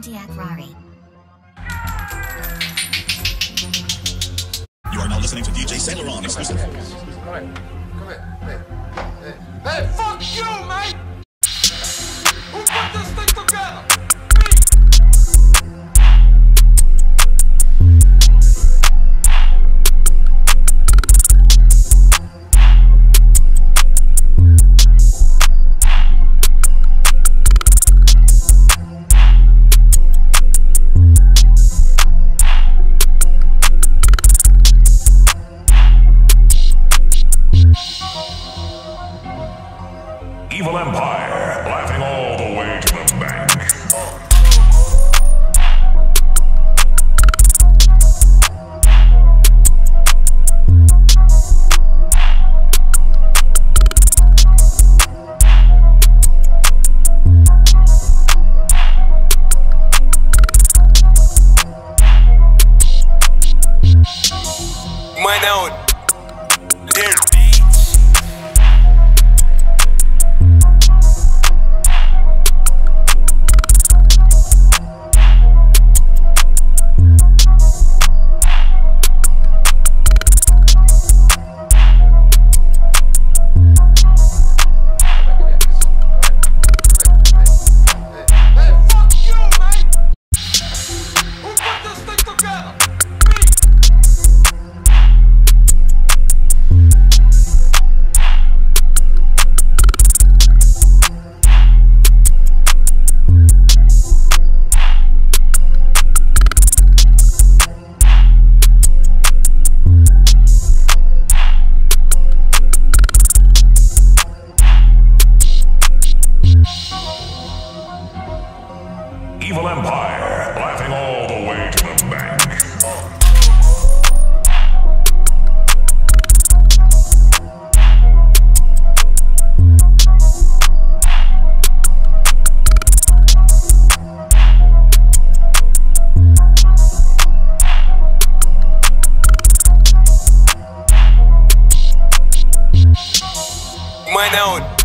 Pontiac Rari. You are now listening to DJ Saint Laurent exclusive. Come here. Hey, fuck you, mate! Who put this thing together? Evil Empire, laughing all the way to the bank. Mine out. There's Evil Empire, laughing all the way to the bank. Mine out.